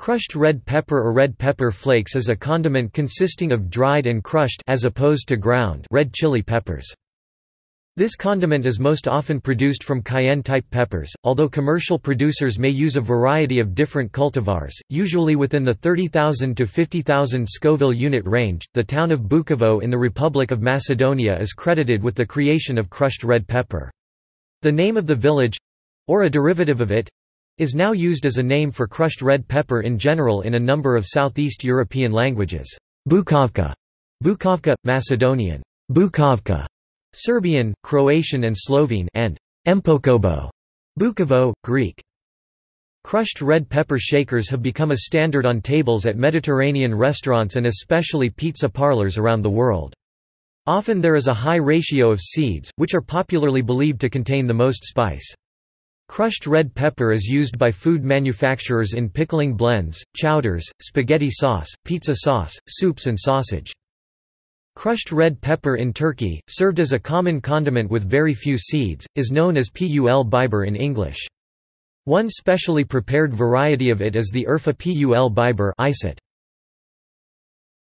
Crushed red pepper or red pepper flakes is a condiment consisting of dried and crushed as opposed to ground red chili peppers. This condiment is most often produced from cayenne-type peppers, although commercial producers may use a variety of different cultivars, usually within the 30,000 to 50,000 Scoville unit range. The town of Bukovo in the Republic of Macedonia is credited with the creation of crushed red pepper. The name of the village, or a derivative of it, is now used as a name for crushed red pepper in general in a number of Southeast European languages. Bukovka, Bukovka, Macedonian, Bukovka, Serbian, Croatian and Slovene, and Empokobo, Bukovo, Greek. Crushed red pepper shakers have become a standard on tables at Mediterranean restaurants and especially pizza parlors around the world. Often there is a high ratio of seeds, which are popularly believed to contain the most spice. Crushed red pepper is used by food manufacturers in pickling blends, chowders, spaghetti sauce, pizza sauce, soups and sausage. Crushed red pepper in Turkey, served as a common condiment with very few seeds, is known as pul biber in English. One specially prepared variety of it is the Urfa pul biber.